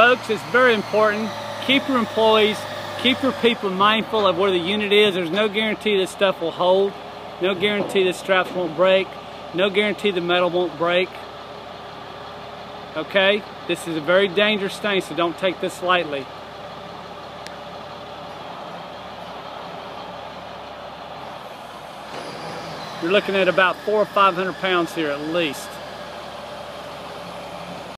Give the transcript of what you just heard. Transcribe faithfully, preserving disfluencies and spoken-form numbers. Folks, it's very important. Keep your employees, keep your people mindful of where the unit is. There's no guarantee this stuff will hold. No guarantee the straps won't break. No guarantee the metal won't break. Okay? This is a very dangerous thing, so don't take this lightly. You're looking at about four or five hundred pounds here at least.